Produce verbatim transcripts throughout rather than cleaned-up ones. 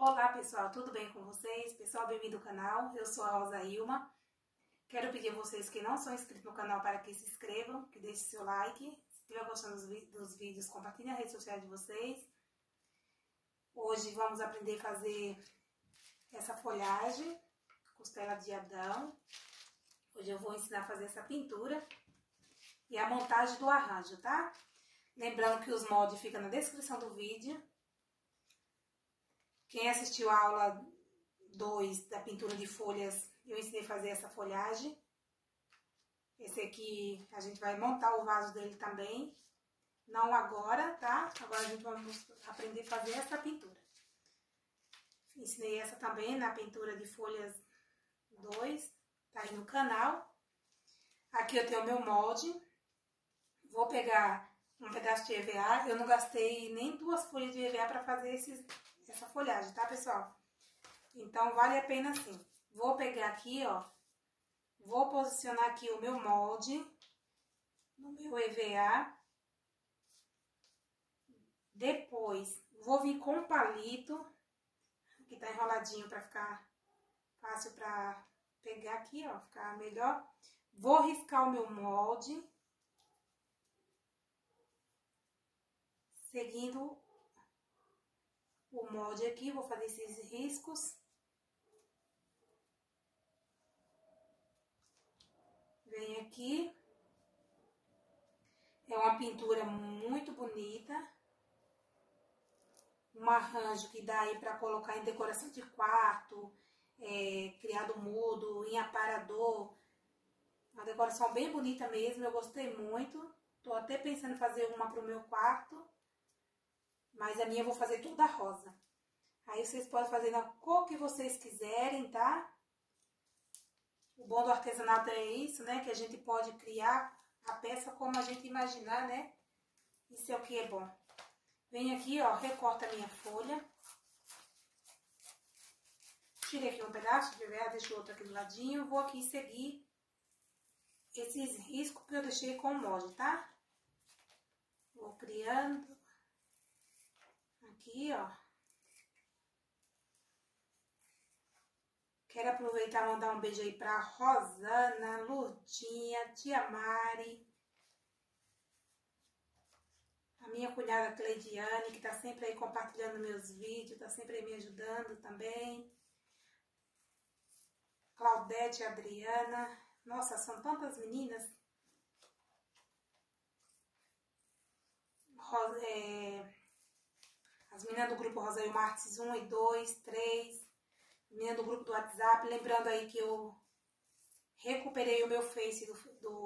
Olá pessoal, tudo bem com vocês? Pessoal, bem-vindo ao canal, eu sou a Rosailma. Quero pedir a vocês que não são inscritos no canal para que se inscrevam, que deixem seu like. Se estiver gostando dos vídeos, compartilhe na rede social de vocês. Hoje vamos aprender a fazer essa folhagem, costela de Adão. Hoje eu vou ensinar a fazer essa pintura e a montagem do arranjo, tá? Lembrando que os moldes ficam na descrição do vídeo. Quem assistiu a aula dois da pintura de folhas, eu ensinei a fazer essa folhagem. Esse aqui, a gente vai montar o vaso dele também. Não agora, tá? Agora a gente vai aprender a fazer essa pintura. Ensinei essa também na pintura de folhas dois, tá aí no canal. Aqui eu tenho o meu molde. Vou pegar um pedaço de E V A. Eu não gastei nem duas folhas de E V A para fazer esses... essa folhagem, tá, pessoal? Então, vale a pena sim. Vou pegar aqui, ó. Vou posicionar aqui o meu molde no meu E V A. Depois, vou vir com o palito, que tá enroladinho pra ficar fácil pra pegar aqui, ó. Ficar melhor. Vou riscar o meu molde. Seguindo o molde aqui, vou fazer esses riscos. Vem aqui. É uma pintura muito bonita. Um arranjo que dá aí para colocar em decoração de quarto, é, criado mudo, em aparador. Uma decoração bem bonita mesmo, eu gostei muito. Tô até pensando em fazer uma pro meu quarto. Mas a minha eu vou fazer toda rosa. Aí vocês podem fazer na cor que vocês quiserem, tá? O bom do artesanato é isso, né? Que a gente pode criar a peça como a gente imaginar, né? Isso é o que é bom. Vem aqui, ó, recorta a minha folha. Tirei aqui um pedaço de E V A, deixo outro aqui do ladinho. Vou aqui seguir esses riscos que eu deixei com o molde, tá? Vou criando... aqui, ó. Quero aproveitar e mandar um beijo aí pra Rosana, Lurdinha, Tia Mari. A minha cunhada Cleidiane, que tá sempre aí compartilhando meus vídeos, tá sempre aí me ajudando também. Claudete, Adriana. Nossa, são tantas meninas. Rosa, é... as meninas do grupo Rosailma Martins um e dois, três, menina do grupo do WhatsApp. Lembrando aí que eu recuperei o meu Face do, do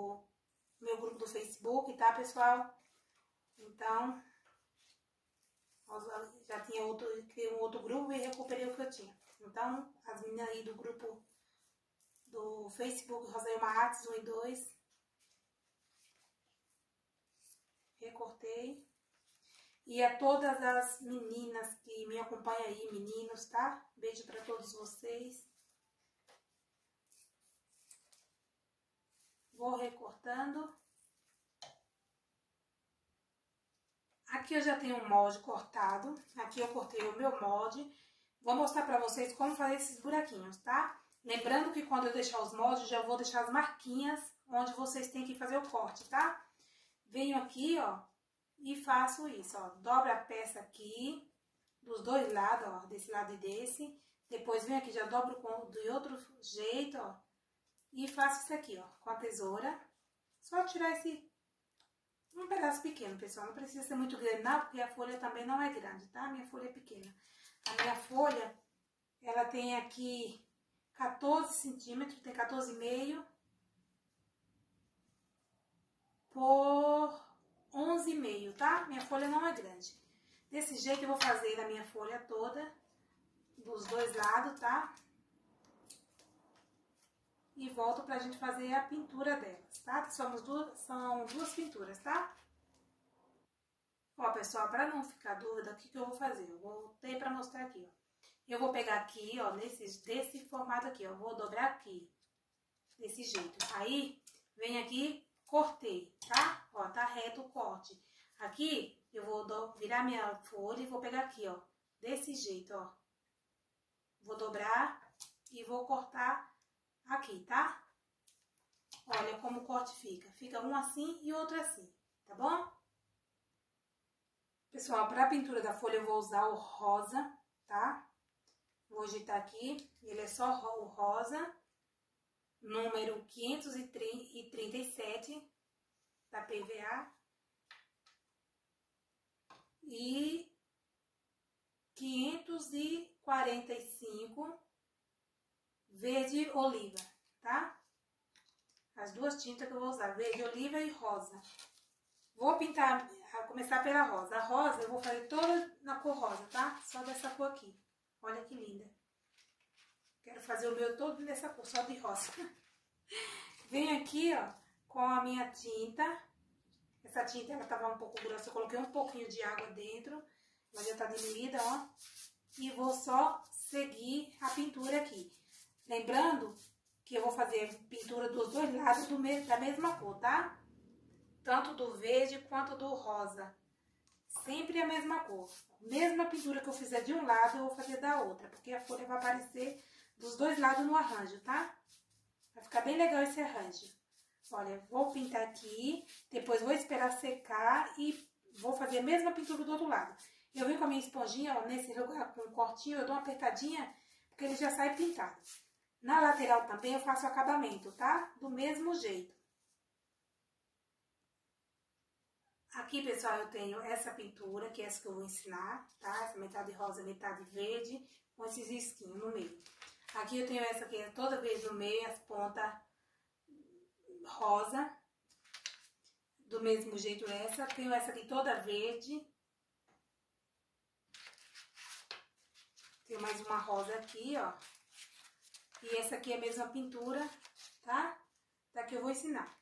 meu grupo do Facebook, tá, pessoal? Então, já tinha outro, criei um outro grupo e recuperei o que eu tinha. Então, as meninas aí do grupo do Facebook Rosailma Martins um e dois, recortei. E a todas as meninas que me acompanham aí, meninos, tá? Beijo pra todos vocês. Vou recortando. Aqui eu já tenho um molde cortado. Aqui eu cortei o meu molde. Vou mostrar pra vocês como fazer esses buraquinhos, tá? Lembrando que quando eu deixar os moldes, já vou deixar as marquinhas onde vocês têm que fazer o corte, tá? Venho aqui, ó. E faço isso, ó, dobra a peça aqui, dos dois lados, ó, desse lado e desse. Depois venho aqui, já dobro com, de outro jeito, ó, e faço isso aqui, ó, com a tesoura. Só tirar esse, um pedaço pequeno, pessoal, não precisa ser muito grande não, porque a folha também não é grande, tá? Minha folha é pequena. A minha folha, ela tem aqui quatorze centímetros, tem quatorze vírgula cinco por... onze e meio, tá? Minha folha não é grande. Desse jeito eu vou fazer a minha folha toda, dos dois lados, tá? E volto pra gente fazer a pintura delas, tá? Somos duas, são duas pinturas, tá? Ó, pessoal, pra não ficar dúvida, o que que eu vou fazer? Eu voltei pra mostrar aqui, ó. Eu vou pegar aqui, ó, nesse, desse formato aqui, ó. Vou dobrar aqui, desse jeito. Aí, vem aqui... cortei, tá? Ó, tá reto o corte. Aqui, eu vou do, virar minha folha e vou pegar aqui, ó. Desse jeito, ó. Vou dobrar e vou cortar aqui, tá? Olha como o corte fica. Fica um assim e outro assim, tá bom? Pessoal, para a pintura da folha eu vou usar o rosa, tá? Vou agitar aqui, ele é só o rosa, número quinhentos e trinta e sete da P V A e quinhentos e quarenta e cinco verde oliva, tá? As duas tintas que eu vou usar, verde oliva e rosa. Vou pintar, vou começar pela rosa. A rosa eu vou fazer toda na cor rosa, tá? Só dessa cor aqui. Olha que linda. Quero fazer o meu todo nessa cor, só de rosa. Venho aqui, ó, com a minha tinta. Essa tinta, ela tava um pouco grossa, eu coloquei um pouquinho de água dentro. Ela já tá diluída, ó. E vou só seguir a pintura aqui. Lembrando que eu vou fazer a pintura dos dois lados do mesmo, da mesma cor, tá? Tanto do verde quanto do rosa. Sempre a mesma cor. Mesma pintura que eu fizer de um lado, eu vou fazer da outra. Porque a folha vai aparecer dos dois lados no arranjo, tá? Vai ficar bem legal esse arranjo. Olha, vou pintar aqui. Depois vou esperar secar e vou fazer a mesma pintura do outro lado. Eu venho com a minha esponjinha, ó, nesse lugar, com um cortinho, eu dou uma apertadinha, porque ele já sai pintado. Na lateral também eu faço o acabamento, tá? Do mesmo jeito. Aqui, pessoal, eu tenho essa pintura, que é essa que eu vou ensinar, tá? Essa metade rosa, metade verde, com esses risquinhos no meio. Aqui eu tenho essa que é toda vez no meio, as pontas rosa. Do mesmo jeito essa. Tenho essa aqui toda verde. Tem mais uma rosa aqui, ó. E essa aqui é a mesma pintura, tá? Da que eu vou ensinar.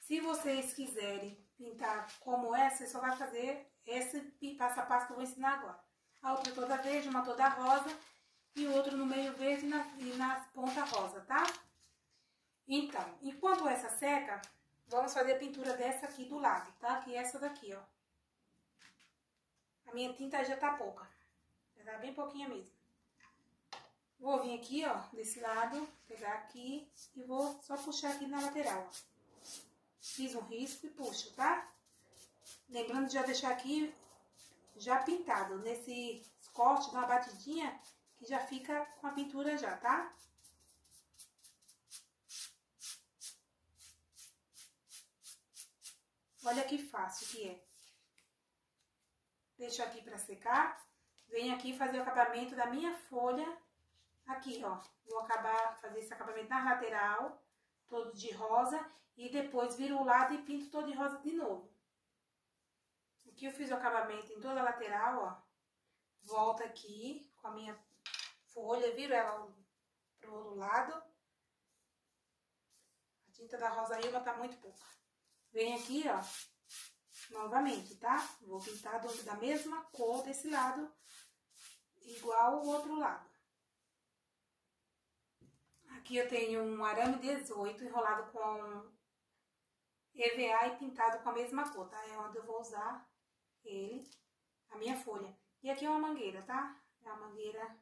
Se vocês quiserem pintar como essa, você só vai fazer esse passo a passo que eu vou ensinar agora. A outra toda verde, uma toda rosa e outro no meio verde e na, e na ponta rosa, tá? Então, enquanto essa seca, vamos fazer a pintura dessa aqui do lado, tá? Que é essa daqui, ó. A minha tinta já tá pouca. Já tá bem pouquinha mesmo. Vou vir aqui, ó, desse lado, pegar aqui e vou só puxar aqui na lateral, ó. Fiz um risco e puxo, tá? Lembrando de já deixar aqui já pintado. Nesse corte, dá uma batidinha que já fica com a pintura já, tá? Olha que fácil que é. Deixo aqui pra secar. Venho aqui fazer o acabamento da minha folha. Aqui, ó, vou acabar, fazer esse acabamento na lateral, todo de rosa, e depois viro o lado e pinto todo de rosa de novo. Aqui eu fiz o acabamento em toda a lateral, ó. Volto aqui com a minha folha, viro ela pro outro lado. A tinta da rosa Rosailma tá muito pouca. Venho aqui, ó, novamente, tá? Vou pintar da mesma cor desse lado, igual o outro lado. Aqui eu tenho um arame dezoito enrolado com E V A e pintado com a mesma cor, tá? É onde eu vou usar ele, a minha folha. E aqui é uma mangueira, tá? É uma mangueira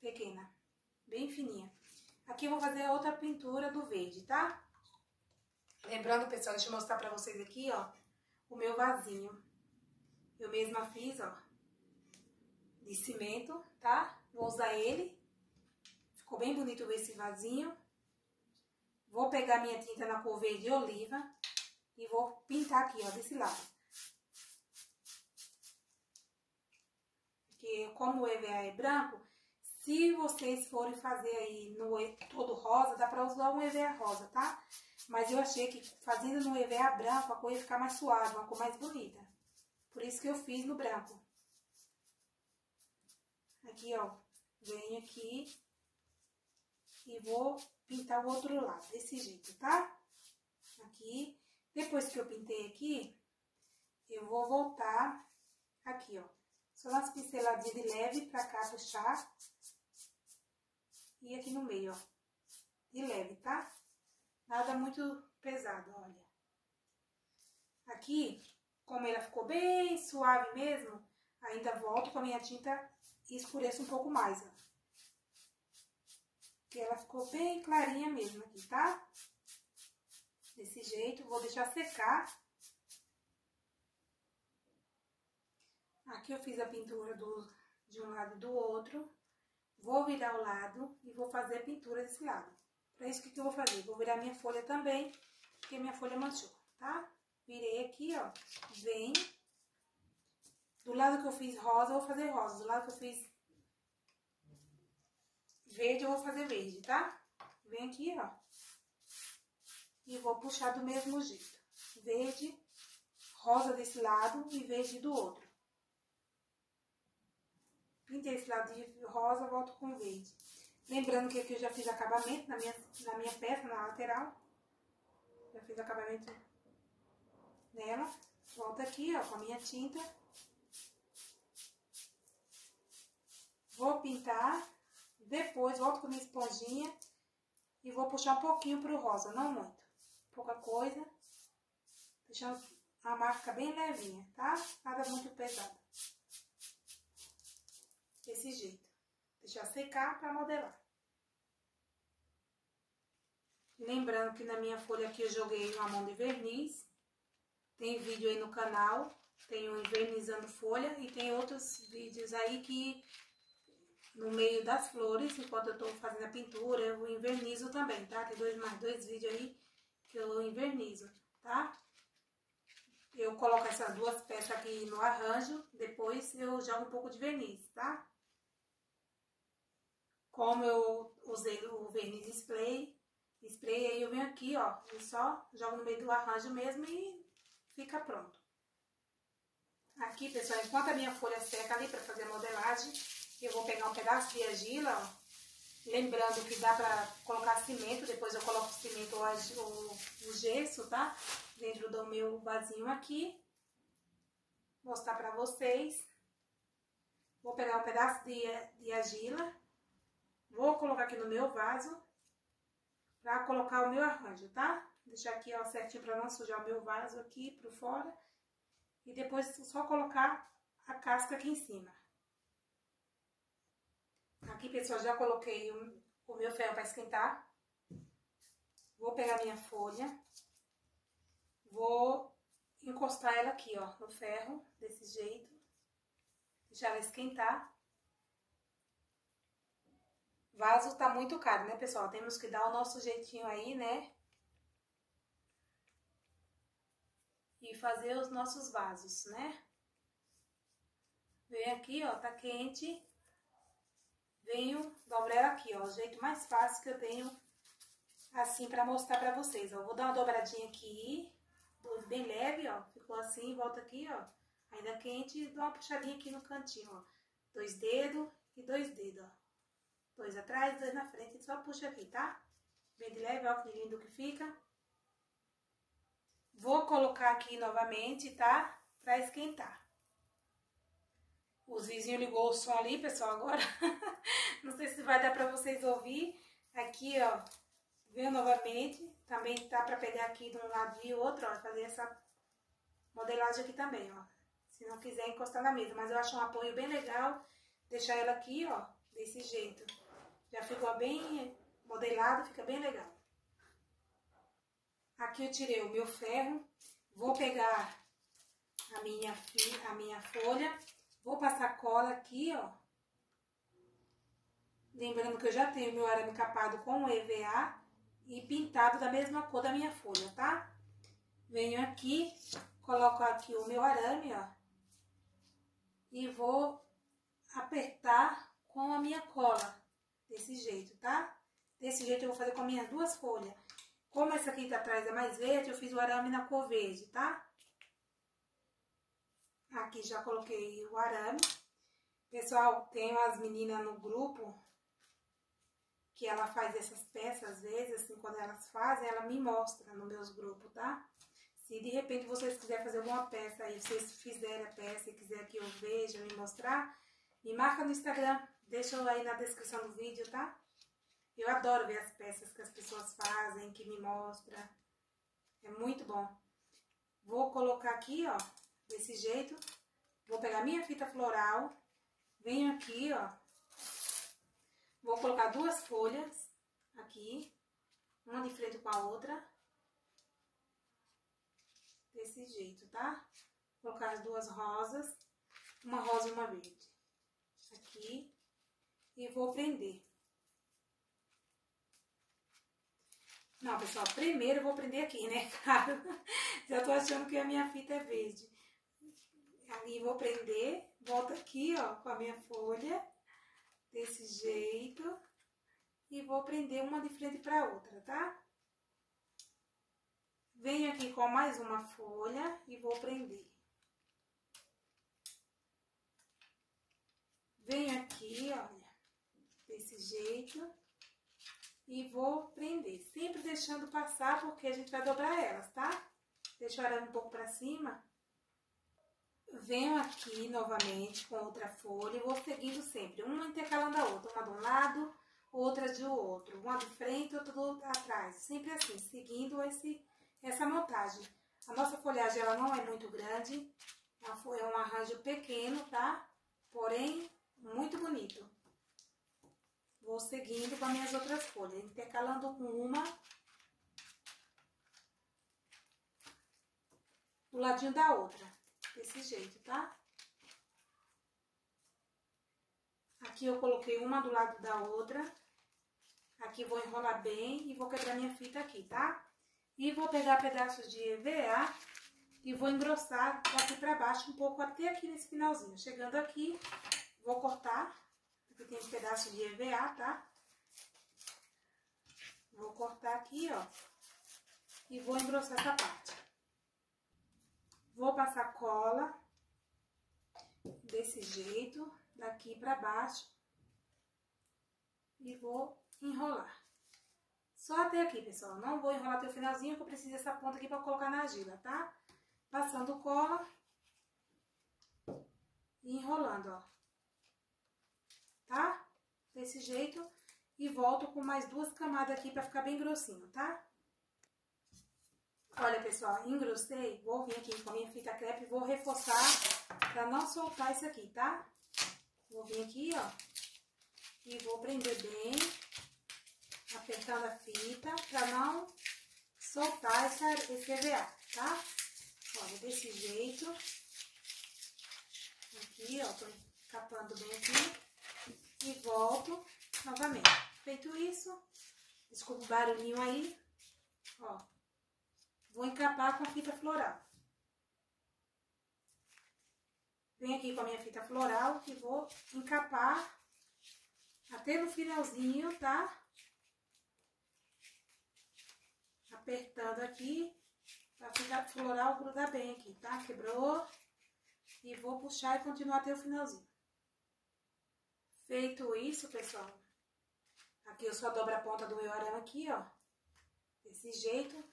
pequena, bem fininha. Aqui eu vou fazer a outra pintura do verde, tá? Lembrando, pessoal, deixa eu mostrar pra vocês aqui, ó, o meu vasinho. Eu mesma fiz, ó, de cimento, tá? Vou usar ele. Ficou bem bonito esse vasinho. Vou pegar minha tinta na cor verde oliva e vou pintar aqui, ó, desse lado. Porque como o E V A é branco, se vocês forem fazer aí no todo rosa, dá pra usar um E V A rosa, tá? Mas eu achei que fazendo no E V A branco, a cor ia ficar mais suave, uma cor mais bonita. Por isso que eu fiz no branco. Aqui, ó, venho aqui. E vou pintar o outro lado, desse jeito, tá? Aqui. Depois que eu pintei aqui, eu vou voltar aqui, ó. Só umas pinceladinhas de leve pra cá puxar. E aqui no meio, ó. De leve, tá? Nada muito pesado, olha. Aqui, como ela ficou bem suave mesmo, ainda volto com a minha tinta e escureço um pouco mais, ó. que ela ficou bem clarinha mesmo aqui, tá? Desse jeito, vou deixar secar. Aqui eu fiz a pintura do, de um lado e do outro. Vou virar o lado e vou fazer a pintura desse lado. Pra isso, o que, que eu vou fazer? Vou virar minha folha também, porque minha folha manchou, tá? Virei aqui, ó, vem. Do lado que eu fiz rosa, eu vou fazer rosa. Do lado que eu fiz verde, eu vou fazer verde, tá? Vem aqui, ó. E vou puxar do mesmo jeito. Verde, rosa desse lado e verde do outro. Pintei esse lado de rosa, volto com verde. Lembrando que aqui eu já fiz acabamento na minha, na minha peça, na lateral. Já fiz acabamento nela. Volto aqui, ó, com a minha tinta. Vou pintar. Depois, volto com a minha esponjinha. E vou puxar um pouquinho pro rosa, não muito. Pouca coisa. Deixando a marca bem levinha, tá? Nada muito pesado. Desse jeito. Deixar secar para modelar. Lembrando que na minha folha aqui eu joguei uma mão de verniz. Tem vídeo aí no canal. Tem um envernizando folha. E tem outros vídeos aí que no meio das flores, enquanto eu tô fazendo a pintura, eu envernizo também, tá? Tem dois, mais dois vídeos aí que eu envernizo, tá? Eu coloco essas duas peças aqui no arranjo, depois eu jogo um pouco de verniz, tá? Como eu usei o verniz spray, spray, aí eu venho aqui, ó, e só jogo no meio do arranjo mesmo e fica pronto. Aqui, pessoal, enquanto a minha folha seca ali pra fazer a modelagem, eu vou pegar um pedaço de argila, ó. Lembrando que dá pra colocar cimento, depois eu coloco o cimento ou o gesso, tá? Dentro do meu vasinho aqui. Vou mostrar pra vocês. Vou pegar um pedaço de, de argila. Vou colocar aqui no meu vaso pra colocar o meu arranjo, tá? Deixar aqui, ó, certinho pra não sujar o meu vaso aqui por fora. E depois é só colocar a casca aqui em cima. Aqui, pessoal, já coloquei um, o meu ferro pra esquentar. Vou pegar minha folha. Vou encostar ela aqui, ó, no ferro, desse jeito. Deixar ela esquentar. Vaso tá muito caro, né, pessoal? Temos que dar o nosso jeitinho aí, né? E fazer os nossos vasos, né? Vem aqui, ó, tá quente. Venho dobrar ela aqui, ó, o jeito mais fácil que eu tenho assim pra mostrar pra vocês, ó. Vou dar uma dobradinha aqui, bem leve, ó, ficou assim, volta aqui, ó, ainda quente, e dou uma puxadinha aqui no cantinho, ó, dois dedos e dois dedos, ó, dois atrás, dois na frente, só puxa aqui, tá? Bem de leve, ó, que lindo que fica. Vou colocar aqui novamente, tá? Pra esquentar. Os vizinhos ligou o som ali, pessoal, agora. Não sei se vai dar pra vocês ouvir. Aqui, ó, veio novamente. Também tá pra pegar aqui de um lado e outro, ó, fazer essa modelagem aqui também, ó. Se não quiser encostar na mesa, mas eu acho um apoio bem legal. Deixar ela aqui, ó, desse jeito. Já ficou bem modelado, fica bem legal. Aqui eu tirei o meu ferro. Vou pegar a minha, a minha folha. Vou passar cola aqui, ó. Lembrando que eu já tenho meu arame capado com E V A e pintado da mesma cor da minha folha, tá? Venho aqui, coloco aqui o meu arame, ó. E vou apertar com a minha cola, desse jeito, tá? Desse jeito eu vou fazer com as minhas duas folhas. Como essa aqui tá atrás é mais verde, eu fiz o arame na cor verde, tá? Aqui já coloquei o arame. Pessoal, tem umas meninas no grupo que ela faz essas peças, às vezes, assim, quando elas fazem, ela me mostra nos meus grupos, tá? Se de repente vocês quiserem fazer alguma peça aí, vocês fizerem a peça e quiserem que eu veja, me mostrar, me marca no Instagram, deixa aí na descrição do vídeo, tá? Eu adoro ver as peças que as pessoas fazem, que me mostra. É muito bom. Vou colocar aqui, ó. Desse jeito, vou pegar minha fita floral, venho aqui, ó, vou colocar duas folhas, aqui, uma de frente com a outra, desse jeito, tá? Vou colocar as duas rosas, uma rosa e uma verde, aqui, e vou prender. Não, pessoal, primeiro eu vou prender aqui, né, cara? Já tô achando que a minha fita é verde. Aí vou prender, volto aqui, ó, com a minha folha, desse jeito, e vou prender uma de frente pra outra, tá? Venho aqui com mais uma folha e vou prender. Venho aqui, olha, desse jeito, e vou prender, sempre deixando passar, porque a gente vai dobrar elas, tá? Deixo o arame um pouco pra cima. Venho aqui novamente com outra folha e vou seguindo sempre, uma intercalando a outra, uma de um lado, outra de outro, uma de frente, outra do atrás, sempre assim, seguindo esse, essa montagem. A nossa folhagem, ela não é muito grande, é um arranjo pequeno, tá? Porém, muito bonito. Vou seguindo com as minhas outras folhas, intercalando com uma. Do ladinho da outra, desse jeito, tá? Aqui eu coloquei uma do lado da outra. Aqui vou enrolar bem e vou quebrar minha fita aqui, tá? E vou pegar pedaços de E V A e vou engrossar aqui pra baixo um pouco, até aqui nesse finalzinho. Chegando aqui, vou cortar. Aqui tem um pedaço de E V A, tá? Vou cortar aqui, ó. E vou engrossar essa parte. Vou passar cola. Desse jeito. Daqui pra baixo. E vou enrolar. Só até aqui, pessoal. Não vou enrolar até o finalzinho, porque eu preciso dessa ponta aqui pra colocar na argila, tá? Passando cola. E enrolando, ó. Tá? Desse jeito. E volto com mais duas camadas aqui pra ficar bem grossinho, tá? Olha, pessoal, engrossei. Vou vir aqui com a minha fita crepe e vou reforçar pra não soltar isso aqui, tá? Vou vir aqui, ó. E vou prender bem. Apertando a fita pra não soltar essa, esse E V A, tá? Olha, desse jeito. Aqui, ó. Tô capando bem aqui. E volto novamente. Feito isso, desculpa o barulhinho aí, ó, vou encapar com a fita floral. Venho aqui com a minha fita floral e vou encapar até no finalzinho, tá? Apertando aqui, pra fita floral grudar bem aqui, tá? Quebrou. E vou puxar e continuar até o finalzinho. Feito isso, pessoal, aqui eu só dobro a ponta do meu arame aqui, ó, desse jeito,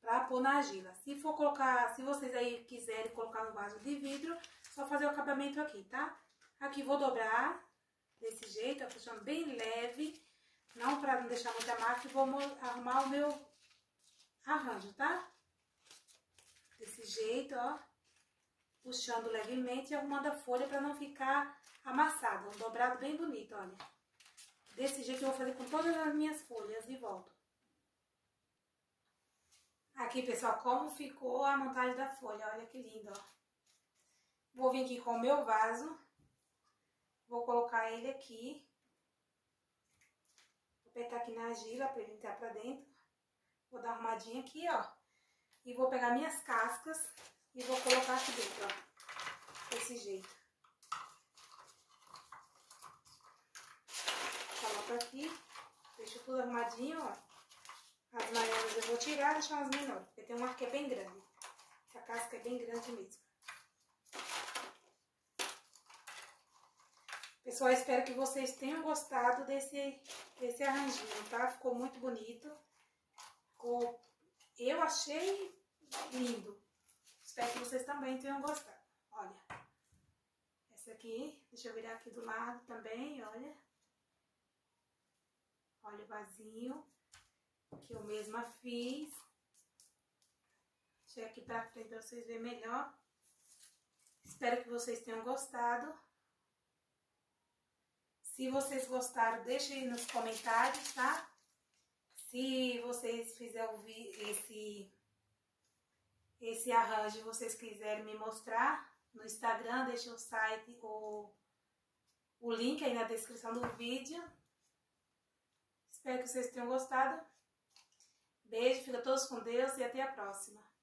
pra pôr na argila. Se for colocar, se vocês aí quiserem colocar no vaso de vidro, só fazer o acabamento aqui, tá? Aqui vou dobrar, desse jeito, ó, puxando bem leve, não pra não deixar muita marca, e vou arrumar o meu arranjo, tá? Desse jeito, ó, puxando levemente e arrumando a folha pra não ficar amassado, um dobrado bem bonito, olha. Desse jeito eu vou fazer com todas as minhas folhas e volto. Aqui, pessoal, como ficou a montagem da folha, olha que lindo, ó. Vou vir aqui com o meu vaso, vou colocar ele aqui. Vou apertar aqui na argila pra ele entrar pra dentro. Vou dar uma arrumadinha aqui, ó. E vou pegar minhas cascas e vou colocar aqui dentro, ó. Desse jeito. Aqui, deixo tudo arrumadinho, ó. As maiores eu vou tirar, deixar as menores, porque tem uma que é bem grande. Essa casca é bem grande mesmo. Pessoal, espero que vocês tenham gostado desse, desse arranjinho, tá? Ficou muito bonito. Ficou... Eu achei lindo. Espero que vocês também tenham gostado. Olha, essa aqui, deixa eu virar aqui do lado também, olha. Olha o vasinho, que eu mesma fiz. Deixa aqui pra frente pra vocês verem melhor. Espero que vocês tenham gostado. Se vocês gostaram, deixem aí nos comentários, tá? Se vocês fizeram ouvir esse, esse arranjo e vocês quiserem me mostrar no Instagram, deixem o site ou o link aí na descrição do vídeo. Espero que vocês tenham gostado. Beijo, fica todos com Deus e até a próxima.